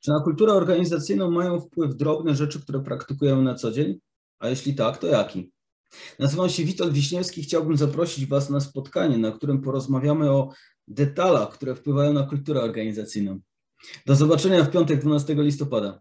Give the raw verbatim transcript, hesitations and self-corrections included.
Czy na kulturę organizacyjną mają wpływ drobne rzeczy, które praktykujemy na co dzień? A jeśli tak, to jaki? Nazywam się Witold Wiśniewski i chciałbym zaprosić Was na spotkanie, na którym porozmawiamy o detalach, które wpływają na kulturę organizacyjną. Do zobaczenia w piątek, dwunastego listopada.